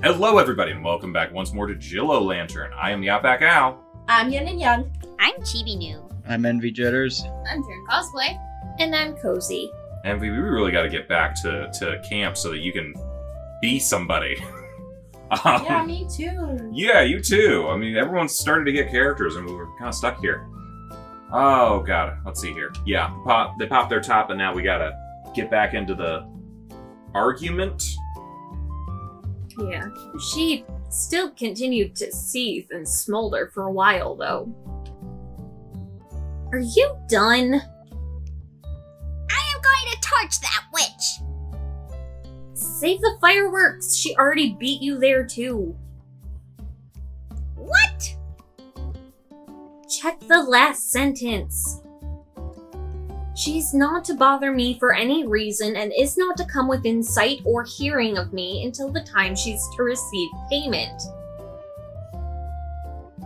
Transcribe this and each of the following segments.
Hello, everybody, and welcome back once more to Jill O'Lantern. I am the Outback Al. I'm Yin and Young. I'm Chibi New. I'm Envy Jitters. I'm Jerry Cosplay. And I'm Cozy. Envy, we really got to get back to camp so that you can be somebody. Yeah, me too. Yeah, you too. I mean, everyone's starting to get characters, and we were kind of stuck here. Oh, God. Let's see here. Yeah, they popped their top, and now we got to get back into the argument. Yeah. She still continued to seethe and smolder for a while, though. Are you done? I am going to torch that witch! Save the fireworks! She already beat you there, too. What? Check the last sentence. She's not to bother me for any reason and is not to come within sight or hearing of me until the time she's to receive payment.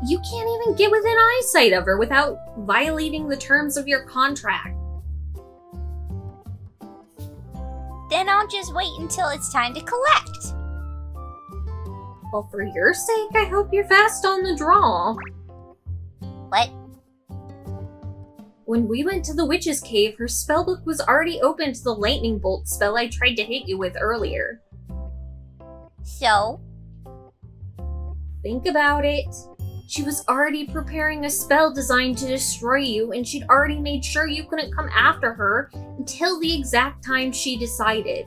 You can't even get within eyesight of her without violating the terms of your contract. Then I'll just wait until it's time to collect. Well, for your sake, I hope you're fast on the draw. What? When we went to the witch's cave, her spellbook was already open to the lightning bolt spell I tried to hit you with earlier. So? Think about it. She was already preparing a spell designed to destroy you, and she'd already made sure you couldn't come after her until the exact time she decided.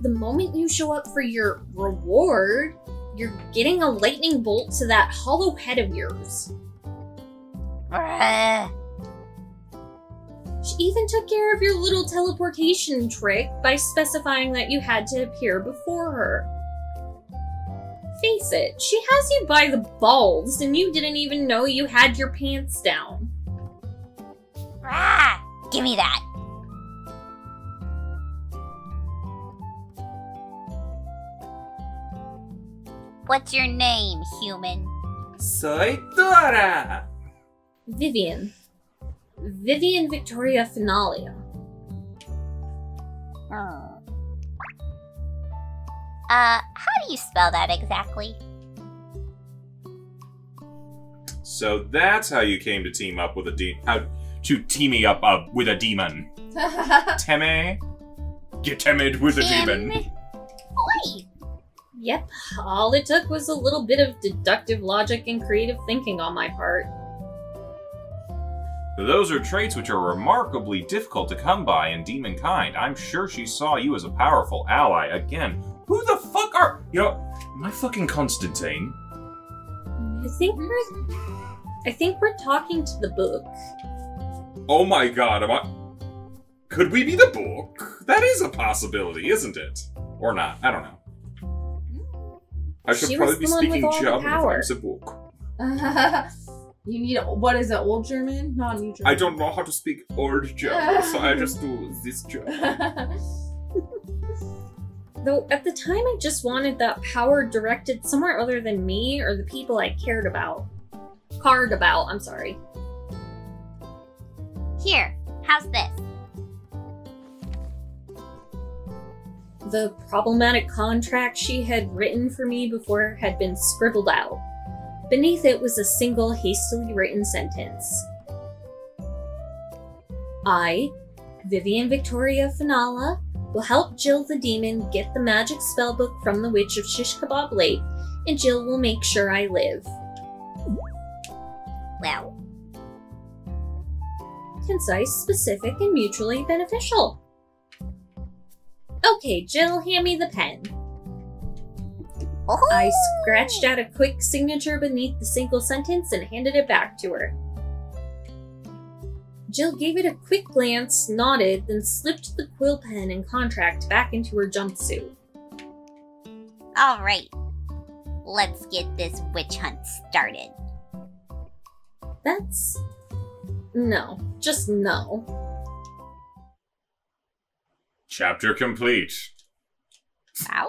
The moment you show up for your reward, you're getting a lightning bolt to that hollow head of yours. She even took care of your little teleportation trick by specifying that you had to appear before her. Face it, she has you by the balls and you didn't even know you had your pants down. Give me that. What's your name, human? Soy Dora! Vivian. Vivian Victoria Finalea. Oh. How do you spell that exactly? So that's how you came to team up with a demon. How to teaming up with a demon. Teme. Get temed with a demon. Oi. Yep. All it took was a little bit of deductive logic and creative thinking on my part. Those are traits which are remarkably difficult to come by in demon kind. I'm sure she saw you as a powerful ally. Again, who the fuck are... You know, am I fucking Constantine? I think we're talking to the book. Oh my god, am I... Could we be the book? That is a possibility, isn't it? Or not, I don't know. I should probably be speaking German if I'm the book. You need, what is it, old German? Not new German. I don't know how to speak old German, so I just do this German. Though, at the time, I just wanted that power directed somewhere other than me or the people I cared about. I'm sorry. Here, how's this? The problematic contract she had written for me before had been scribbled out. Beneath it was a single, hastily written sentence. I, Vivian Victoria Finalea, will help Jill the demon get the magic spellbook from the witch of Shish Kebab Lake, and Jill will make sure I live. Wow. Concise, specific, and mutually beneficial. Okay, Jill, hand me the pen. Oh. I scratched out a quick signature beneath the single sentence and handed it back to her. Jill gave it a quick glance, nodded, then slipped the quill pen and contract back into her jumpsuit. All right, let's get this witch hunt started. That's... no. Just no. Chapter complete. Wow.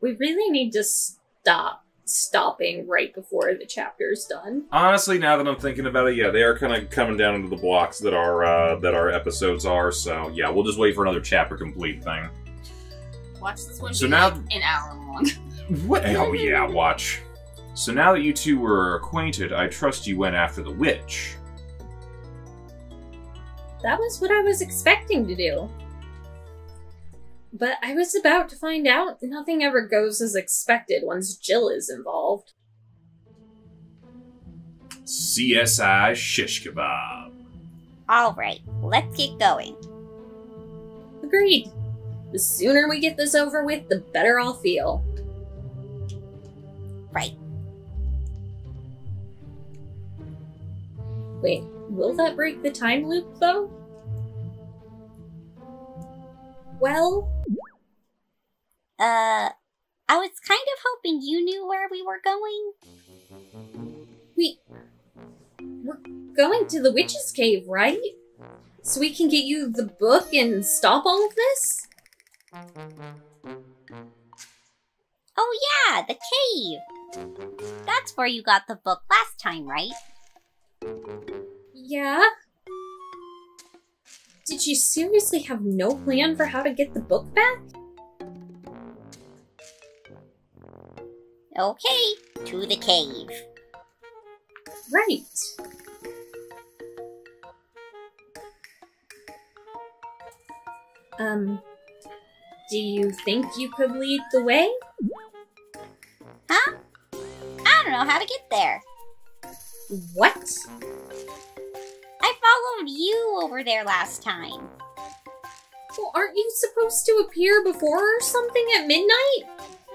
We really need to stop stopping right before the chapter's done. Honestly, now that I'm thinking about it, yeah, they are kind of coming down into the blocks that our episodes are. So yeah, we'll just wait for another chapter complete thing. Watch this one. So now like an hour long. What? Oh yeah, watch. So now that you two were acquainted, I trust you went after the witch. That was what I was expecting to do. But I was about to find out nothing ever goes as expected once Jill is involved. CSI Shish Kebab. Alright, let's get going. Agreed. The sooner we get this over with, the better I'll feel. Right. Wait, will that break the time loop, though? Well... I was kind of hoping you knew where we were going. We're going to the witch's cave, right? So we can get you the book and stop all of this? Oh yeah, the cave! That's where you got the book last time, right? Yeah? Did you seriously have no plan for how to get the book back? Okay, to the cave. Right. Do you think you could lead the way? Huh? I don't know how to get there. What? I followed you over there last time. Well, aren't you supposed to appear before or something at midnight?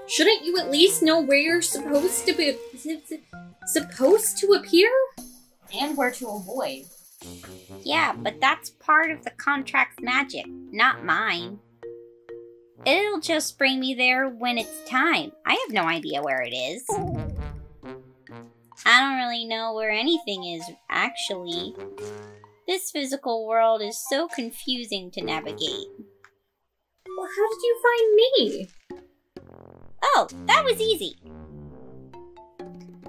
Shouldn't you at least know where you're supposed to be? Supposed to appear? And where to avoid. Yeah, but that's part of the contract's magic, not mine. It'll just bring me there when it's time. I have no idea where it is. I don't really know where anything is, actually. This physical world is so confusing to navigate. Well, how did you find me? Oh, that was easy.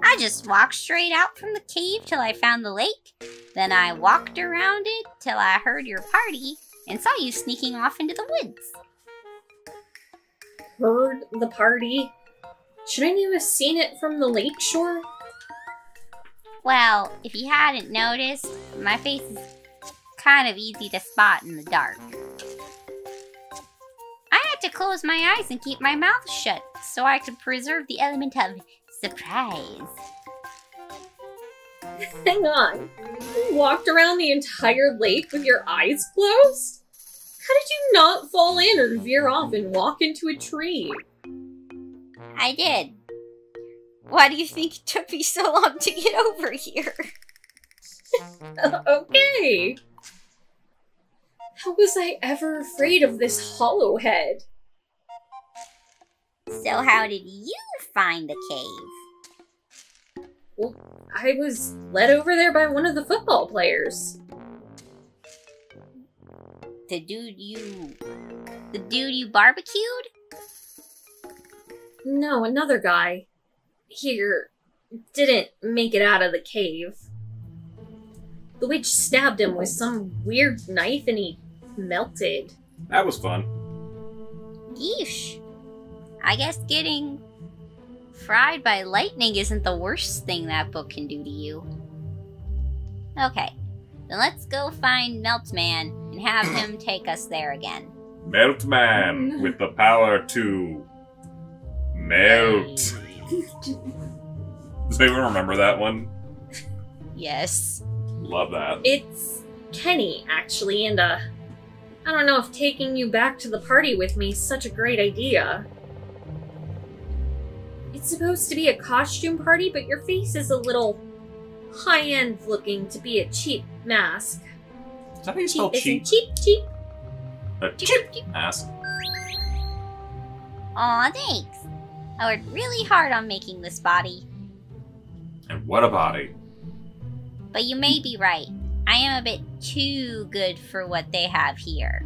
I just walked straight out from the cave till I found the lake. Then I walked around it till I heard your party and saw you sneaking off into the woods. Heard the party? Shouldn't you have seen it from the lake shore? Well, if you hadn't noticed, my face is kind of easy to spot in the dark. I had to close my eyes and keep my mouth shut so I could preserve the element of surprise. Hang on. You walked around the entire lake with your eyes closed? How did you not fall in or veer off and walk into a tree? I did. Why do you think it took me so long to get over here? Okay. How was I ever afraid of this hollow head? So how did you find the cave? Well, I was led over there by one of the football players. The dude you barbecued? No, another guy. Here didn't make it out of the cave. The witch stabbed him with some weird knife and he melted. That was fun. Yeesh. I guess getting fried by lightning isn't the worst thing that book can do to you. Okay, then let's go find Meltman. And have him take us there again. Meltman with the power to melt. Does anyone remember that one? Yes. Love that. It's Kenny, actually, and I don't know if taking you back to the party with me is such a great idea. It's supposed to be a costume party, but your face is a little high-end looking to be a cheap mask. Is that how you spell cheap? Cheap. A cheap mask. Aw, thanks. I worked really hard on making this body. And what a body. But you may be right. I am a bit too good for what they have here.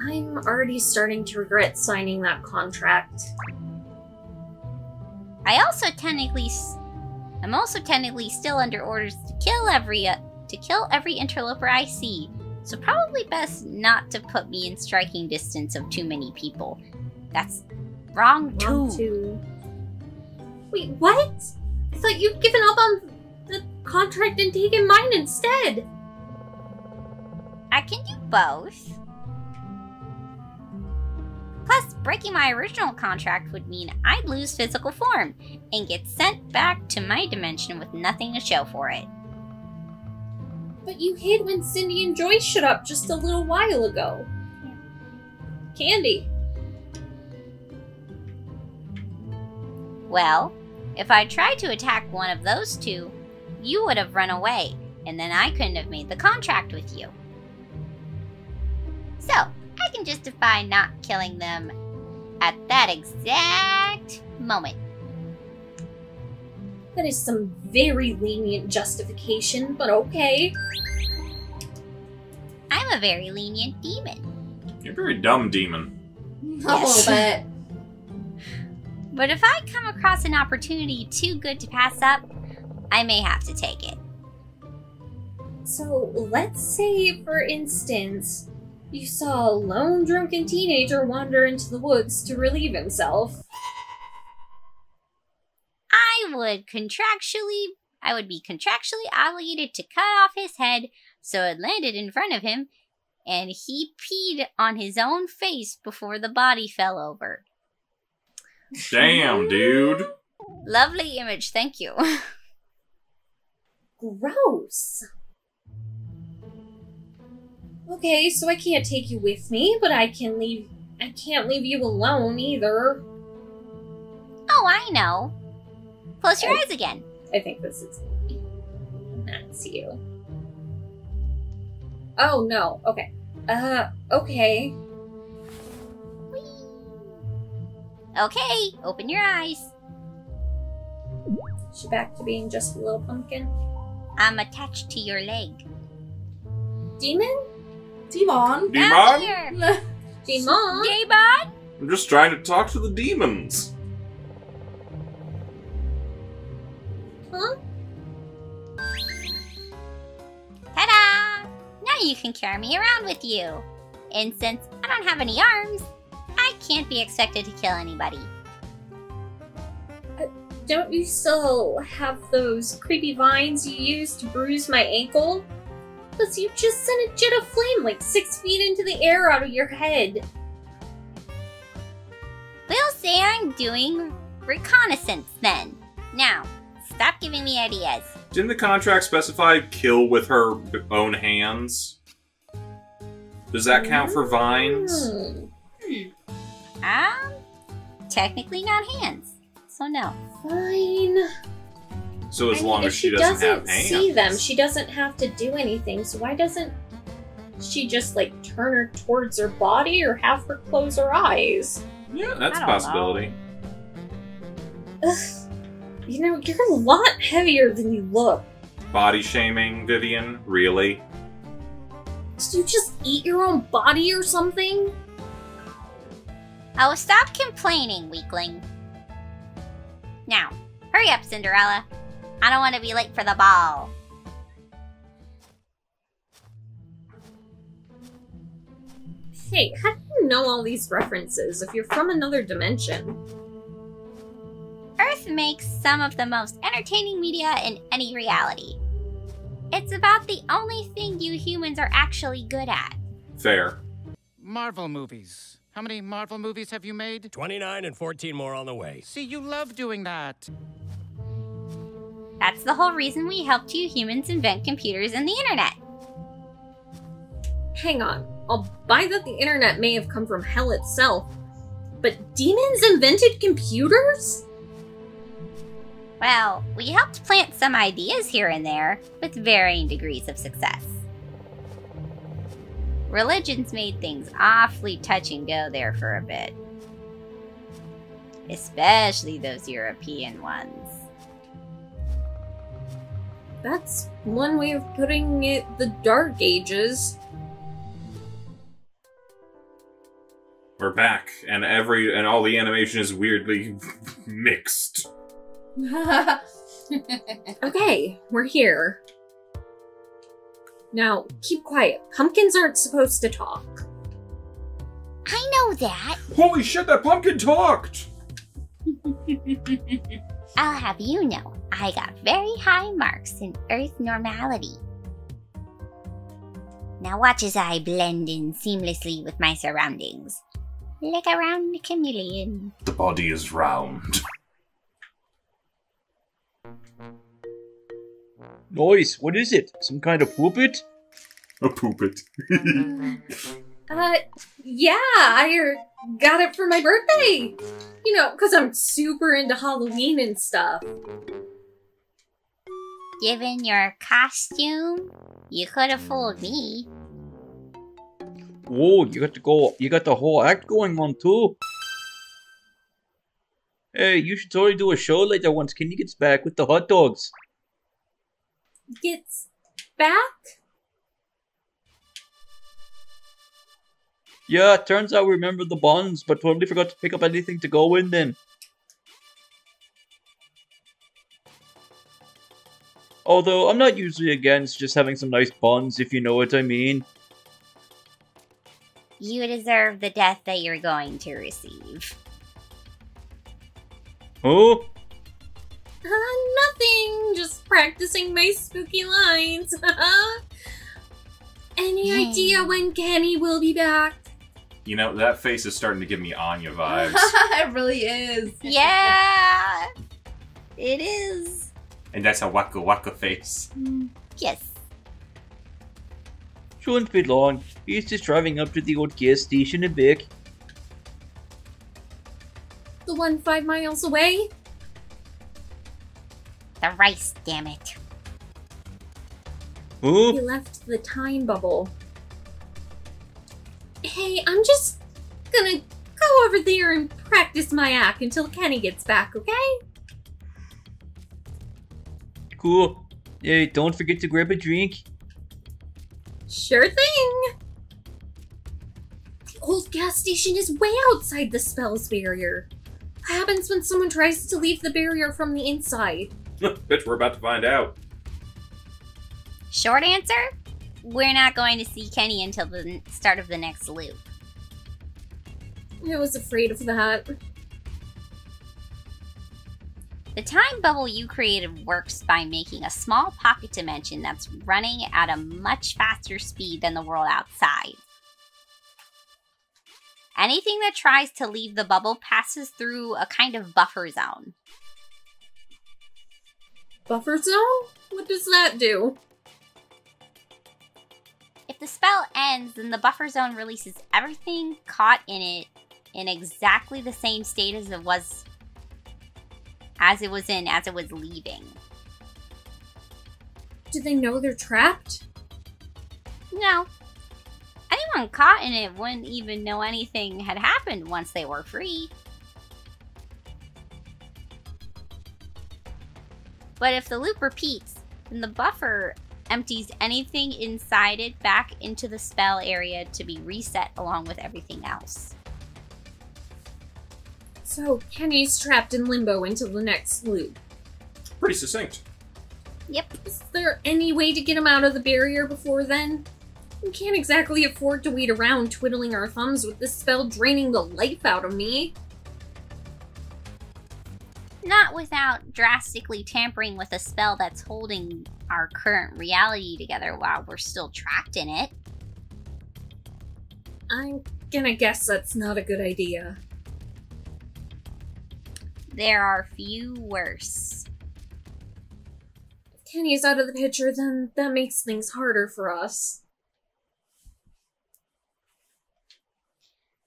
I'm already starting to regret signing that contract. I'm also technically still under orders to kill every interloper I see, so probably best not to put me in striking distance of too many people. That's wrong too. Wait, what? I thought you'd given up on the contract and taken mine instead. I can do both. Plus, breaking my original contract would mean I'd lose physical form and get sent back to my dimension with nothing to show for it. But you hid when Cindy and Joyce showed up just a little while ago. Candy. Well, if I tried to attack one of those two, you would have run away, and then I couldn't have made the contract with you. So, I can justify not killing them at that exact moment. That is some very lenient justification, but okay. I'm a very lenient demon. You're a very dumb demon. Yes. A little bit. But if I come across an opportunity too good to pass up, I may have to take it. So, let's say, for instance, you saw a lone drunken teenager wander into the woods to relieve himself. I would be contractually obligated to cut off his head so it landed in front of him, and he peed on his own face before the body fell over. Damn, dude. Lovely image, thank you. Gross. Okay, so I can't take you with me, but I can't leave you alone either. Oh, I know. Close your eyes again. I think this is me. That's you. Oh, no. Okay. Okay. Whee. Okay, open your eyes. She back to being just a little pumpkin? I'm attached to your leg. Demon? Demon? Demon? Demon? Demon? I'm just trying to talk to the demons. Huh? Ta-da! Now you can carry me around with you. And since I don't have any arms, I can't be expected to kill anybody. Don't you still have those creepy vines you used to bruise my ankle? Plus, you just sent a jet of flame like 6 feet into the air out of your head. We'll say I'm doing reconnaissance then. Now, stop giving me ideas. Didn't the contract specify kill with her own hands? Does that count for vines? Technically not hands, so no. Fine. So as long as she doesn't have hands. See them, she doesn't have to do anything, so why doesn't she just like turn her towards her body or have her close her eyes? Yeah, that's a possibility. Ugh. You know, you're a lot heavier than you look. Body shaming, Vivian? Really? Did you just eat your own body or something? Oh, stop complaining, weakling. Now, hurry up, Cinderella. I don't want to be late for the ball. Hey, how do you know all these references if you're from another dimension? Earth makes some of the most entertaining media in any reality. It's about the only thing you humans are actually good at. Fair. Marvel movies. How many Marvel movies have you made? 29 and 14 more on the way. See, you love doing that. That's the whole reason we helped you humans invent computers and the internet. Hang on. I'll buy that the internet may have come from hell itself, but demons invented computers? Well, we helped plant some ideas here and there, with varying degrees of success. Religions made things awfully touch and go there for a bit. Especially those European ones. That's one way of putting it, the Dark Ages. We're back, and all the animation is weirdly mixed. Okay, we're here. Now, keep quiet. Pumpkins aren't supposed to talk. I know that. Holy shit, that pumpkin talked! I'll have you know, I got very high marks in Earth normality. Now watch as I blend in seamlessly with my surroundings. Like a round chameleon. The body is round. Noise, what is it? Some kind of poopit? A poopit. Yeah, I got it for my birthday. You know, because I'm super into Halloween and stuff. Given your costume, you could have fooled me. Oh, you got the whole act going on too. Hey, you should totally do a show like that once Kenny gets back with the hot dogs. Gets back? Yeah, turns out we remember the buns, but totally forgot to pick up anything to go in them. Although, I'm not usually against just having some nice buns, if you know what I mean. You deserve the death that you're going to receive. Huh? Nothing! Just practicing my spooky lines! Any idea when Kenny will be back? You know, that face is starting to give me Anya vibes. It really is! Yeah! It is! And that's a waka waka face. Yes. Shouldn't be long. He's just driving up to the old gas station in Vic. The one 5 miles away? The rice, damn it. Huh? He left the time bubble. Hey, I'm just gonna go over there and practice my act until Kenny gets back, okay? Cool. Hey, don't forget to grab a drink. Sure thing! The old gas station is way outside the spell's barrier. What happens when someone tries to leave the barrier from the inside? Bitch, we're about to find out. Short answer? We're not going to see Kenny until the start of the next loop. I was afraid of that. The time bubble you created works by making a small pocket dimension that's running at a much faster speed than the world outside. Anything that tries to leave the bubble passes through a kind of buffer zone. Buffer zone? What does that do? If the spell ends, then the buffer zone releases everything caught in it in exactly the same state as it was... as it was leaving. Do they know they're trapped? No. Anyone caught in it wouldn't even know anything had happened once they were free. But if the loop repeats, then the buffer empties anything inside it back into the spell area to be reset along with everything else. So, Kenny's trapped in limbo until the next loop. Pretty succinct. Yep. Is there any way to get him out of the barrier before then? We can't exactly afford to wait around twiddling our thumbs with this spell draining the life out of me. Not without drastically tampering with a spell that's holding our current reality together while we're still trapped in it. I'm gonna guess that's not a good idea. There are few worse. If Kenny's out of the picture, then that makes things harder for us.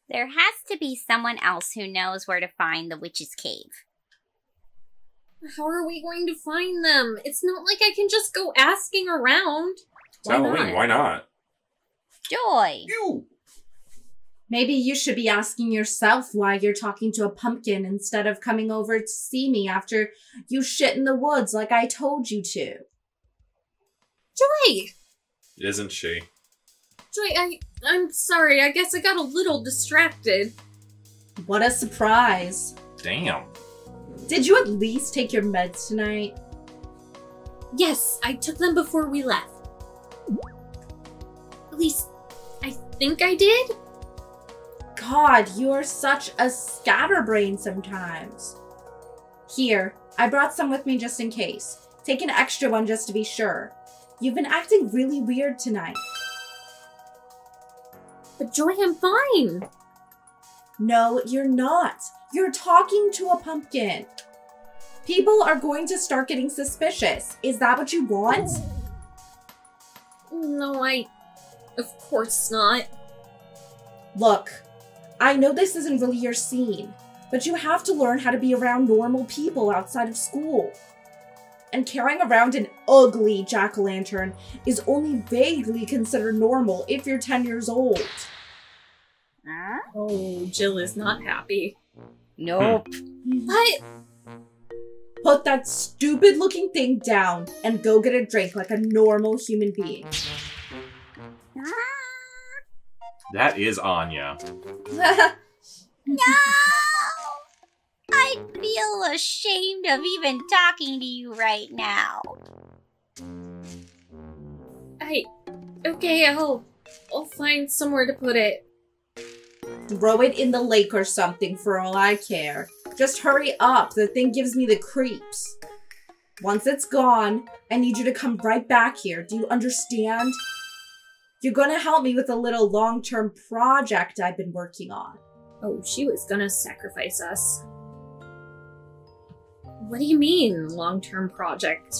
There has to be someone else who knows where to find the witch's cave. How are we going to find them? It's not like I can just go asking around. It's Halloween, why not? Joy! You! Maybe you should be asking yourself why you're talking to a pumpkin instead of coming over to see me after you shit in the woods like I told you to. Joy! Isn't she? Joy, I'm sorry. I guess I got a little distracted. What a surprise. Damn. Did you at least take your meds tonight? Yes, I took them before we left. think I did? God, you are such a scatterbrain sometimes. Here, I brought some with me just in case. Take an extra one just to be sure. You've been acting really weird tonight. But Joy, I'm fine. No, you're not. You're talking to a pumpkin. People are going to start getting suspicious. Is that what you want? No, of course not. Look, I know this isn't really your scene, but you have to learn how to be around normal people outside of school. And carrying around an ugly jack-o'-lantern is only vaguely considered normal if you're 10 years old. Oh, Jill is not happy. Nope. But... put that stupid looking thing down and go get a drink like a normal human being. That is Anya. No! I feel ashamed of even talking to you right now. Okay, I'll find somewhere to put it. Throw it in the lake or something for all I care. Just hurry up, the thing gives me the creeps. Once it's gone, I need you to come right back here, do you understand? You're gonna help me with a little long-term project I've been working on. Oh, she was gonna sacrifice us. What do you mean, long-term project?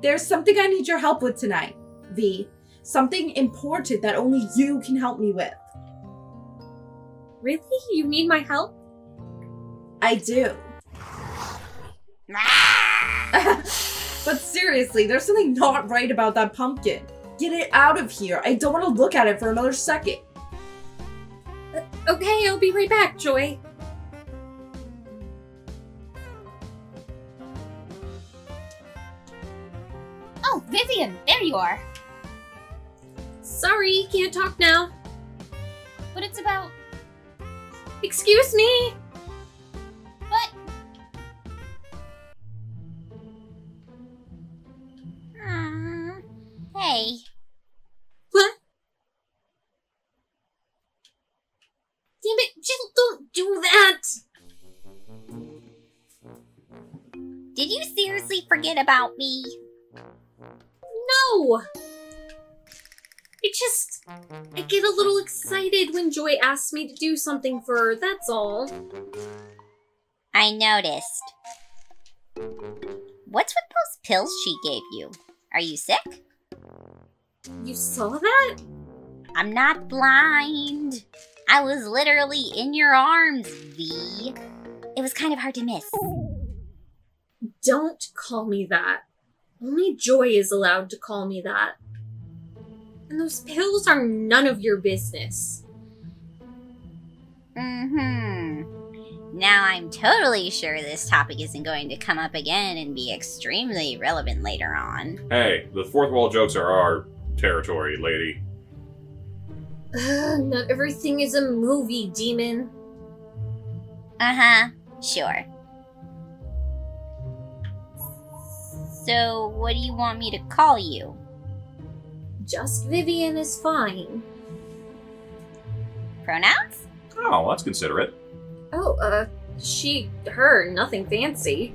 There's something I need your help with tonight, V. Something important that only you can help me with. Really? You need my help? I do. But seriously, there's something not right about that pumpkin. Get it out of here. I don't want to look at it for another second. Okay, I'll be right back, Joy. Oh, Vivian, there you are. Sorry, can't talk now. But it's about... Excuse me? What? Hey. What? Damn it, Jill, don't do that! Did you seriously forget about me? No! I get a little excited when Joy asks me to do something for her, that's all. I noticed. What's with those pills she gave you? Are you sick? You saw that? I'm not blind. I was literally in your arms, V. It was kind of hard to miss. Don't call me that. Only Joy is allowed to call me that. And those pills are none of your business. Now I'm totally sure this topic isn't going to come up again and be extremely relevant later on. Hey, the fourth wall jokes are our territory, lady. Not everything is a movie, demon. Sure. So, what do you want me to call you? Just Vivian is fine. Pronouns? Oh, that's considerate. Oh, she, her, nothing fancy.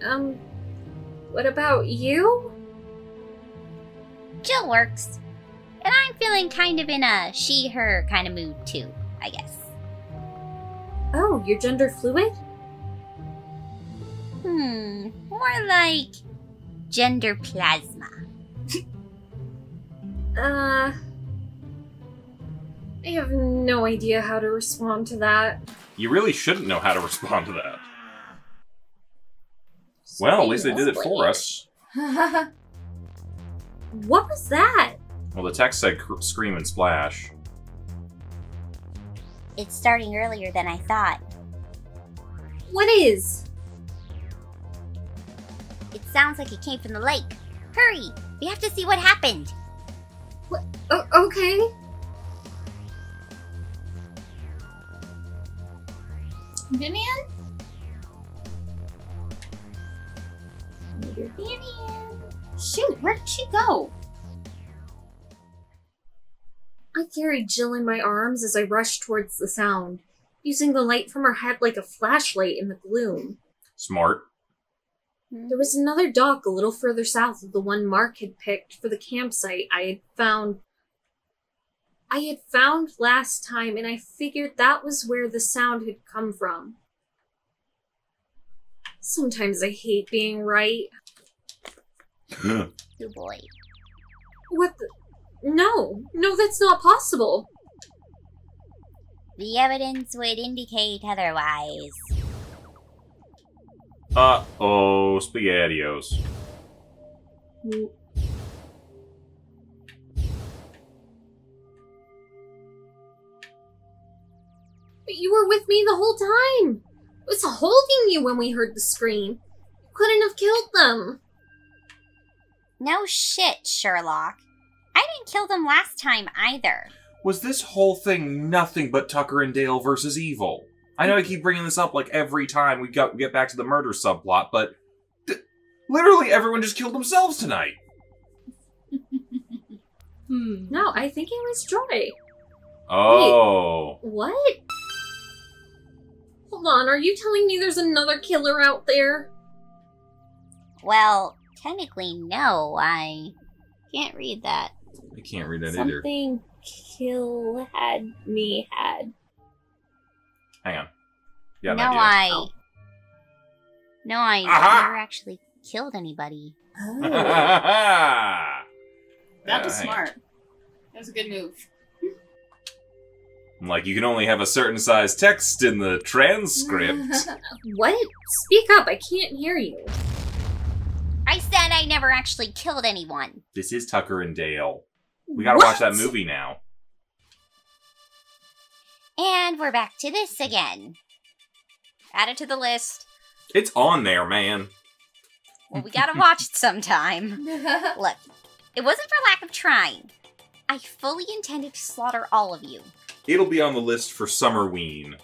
What about you? Jill works. And I'm feeling kind of in a she, her kind of mood too, I guess. Oh, you're gender fluid? More like gender plasma. I have no idea how to respond to that. You really shouldn't know how to respond to that. Well, at least they did it for us. What was that? Well, the text said scream and splash. It's starting earlier than I thought. What is? It sounds like it came from the lake. Hurry! We have to see what happened. What? Oh, okay. Vivian? Vivian? Shoot, where did she go? carried Jill in my arms as I rushed towards the sound, using the light from her head like a flashlight in the gloom. Smart. There was another dock a little further south of the one Mark had picked for the campsite I had found last time, and I figured that was where the sound had come from. Sometimes I hate being right. Oh boy. What the? No, that's not possible. The evidence would indicate otherwise. Uh-oh, SpaghettiOs. But you were with me the whole time! I was holding you when we heard the scream. You couldn't have killed them. No shit, Sherlock. I didn't kill them last time either. Was this whole thing nothing but Tucker and Dale versus evil? I know I keep bringing this up like every time we get back to the murder subplot, but literally everyone just killed themselves tonight. No, I think it was Joy. Oh. Wait, what? Hold on, are you telling me there's another killer out there? Well, technically no, I can't read that. I can't read that either. Something kill had me had. Hang on. Yeah, no, I never actually killed anybody. Oh. That was smart. That was a good move. Like, you can only have a certain size text in the transcript. What? Speak up, I can't hear you. I said I never actually killed anyone. This is Tucker and Dale. We gotta watch that movie now. And we're back to this again. Add it to the list. It's on there, man. Well, we gotta watch it sometime. Look, it wasn't for lack of trying. I fully intended to slaughter all of you. It'll be on the list for Summerween.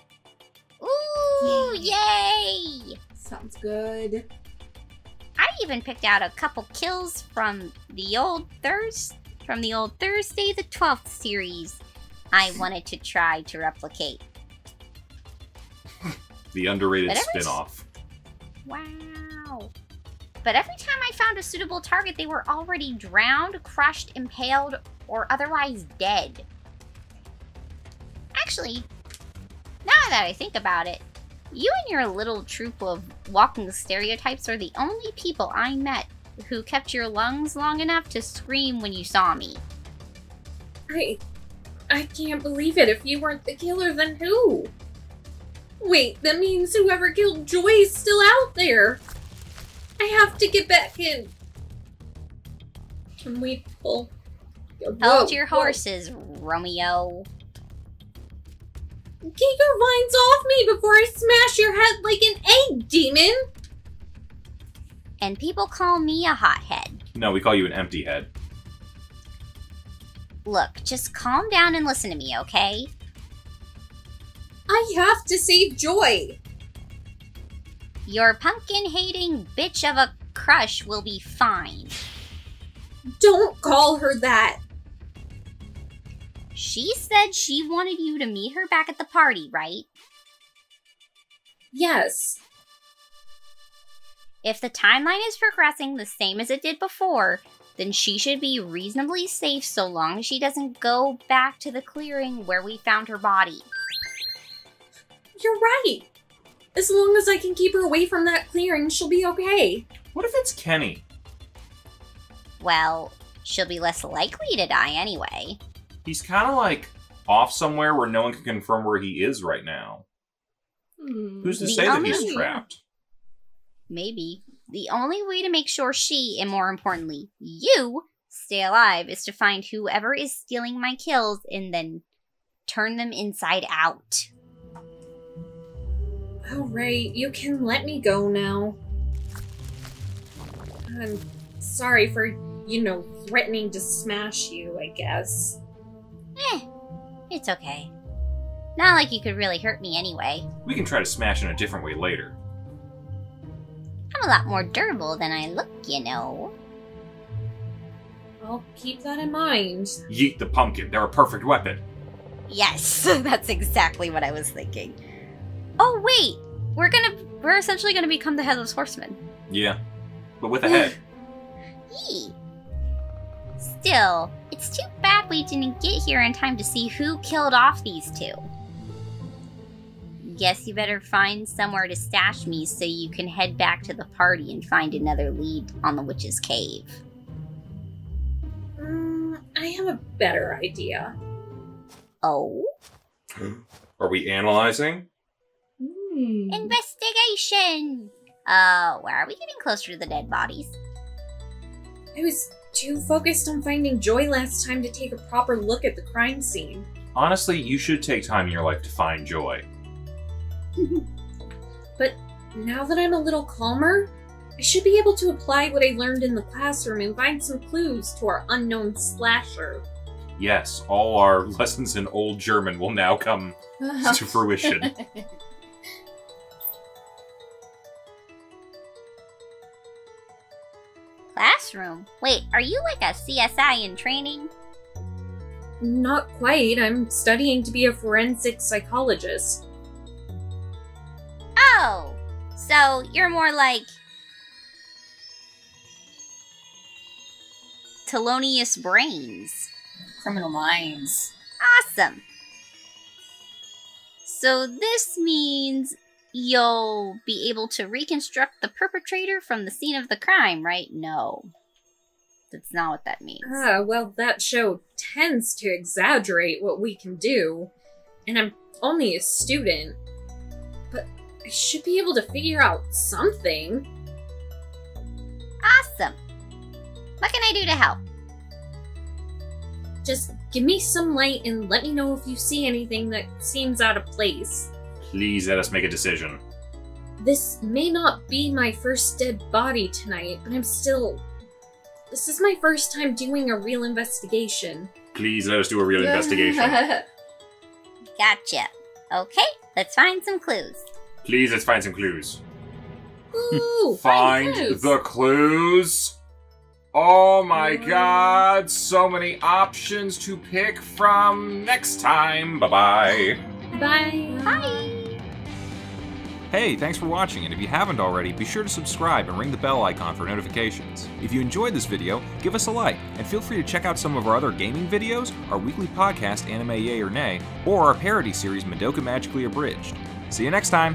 Ooh, yay! Sounds good. I even picked out a couple kills from the old Thursday the 12th series. I wanted to try to replicate. The underrated spinoff. Wow. But every time I found a suitable target, they were already drowned, crushed, impaled, or otherwise dead. Actually, now that I think about it, you and your little troop of walking stereotypes are the only people I met who kept your lungs long enough to scream when you saw me. Great. I can't believe it. If you weren't the killer, then who? Wait, that means whoever killed Joy is still out there. I have to get back in. Can we pull? Hold your horses, Romeo. Get your vines off me before I smash your head like an egg, demon. And people call me a hothead. No, we call you an empty head. Look, just calm down and listen to me, okay? I have to save Joy! Your pumpkin-hating bitch of a crush will be fine. Don't call her that! She said she wanted you to meet her back at the party, right? Yes. If the timeline is progressing the same as it did before, then she should be reasonably safe so long as she doesn't go back to the clearing where we found her body. You're right! As long as I can keep her away from that clearing, she'll be okay. What if it's Kenny? Well, she'll be less likely to die anyway. He's kind of like off somewhere where no one can confirm where he is right now. Who's to say that he's trapped? Maybe. The only way to make sure she, and more importantly, you, stay alive is to find whoever is stealing my kills and then turn them inside out. Alright, you can let me go now. I'm sorry for, you know, threatening to smash you, I guess. It's okay. Not like you could really hurt me anyway. We can try to smash in a different way later. I'm a lot more durable than I look, you know. I'll keep that in mind. Yeet the pumpkin. They're a perfect weapon. Yes, that's exactly what I was thinking. Oh, wait. We're essentially gonna become the Headless Horseman. Yeah, but with a head. Yee. Still, it's too bad we didn't get here in time to see who killed off these two. Guess you better find somewhere to stash me so you can head back to the party and find another lead on the witch's cave. I have a better idea. Oh? Are we analyzing? Investigation! Where are we getting closer to the dead bodies? I was too focused on finding Joy last time to take a proper look at the crime scene. Honestly, you should take time in your life to find Joy. But now that I'm a little calmer, I should be able to apply what I learned in the classroom and find some clues to our unknown slasher. Yes, all our lessons in Old German will now come to fruition. Classroom? Wait, are you like a CSI in training? Not quite. I'm studying to be a forensic psychologist. Oh, so you're more like Thelonious Brains. Criminal Minds. Awesome. So this means you'll be able to reconstruct the perpetrator from the scene of the crime, right? No. That's not what that means. Well, that show tends to exaggerate what we can do, and I'm only a student. But I should be able to figure out something. Awesome. What can I do to help? Just give me some light and let me know if you see anything that seems out of place. Please let us make a decision. This may not be my first dead body tonight, but this is my first time doing a real investigation. Please let us do a real investigation. Gotcha. Okay, let's find some clues. Please, let's find some clues. Ooh, find the clues. Oh my god, so many options to pick from. Next time, bye-bye. Bye. Bye. Hey, thanks for watching, and if you haven't already, be sure to subscribe and ring the bell icon for notifications. If you enjoyed this video, give us a like, and feel free to check out some of our other gaming videos, our weekly podcast, Anime Yay or Nay, or our parody series, Madoka Magically Abridged. See you next time.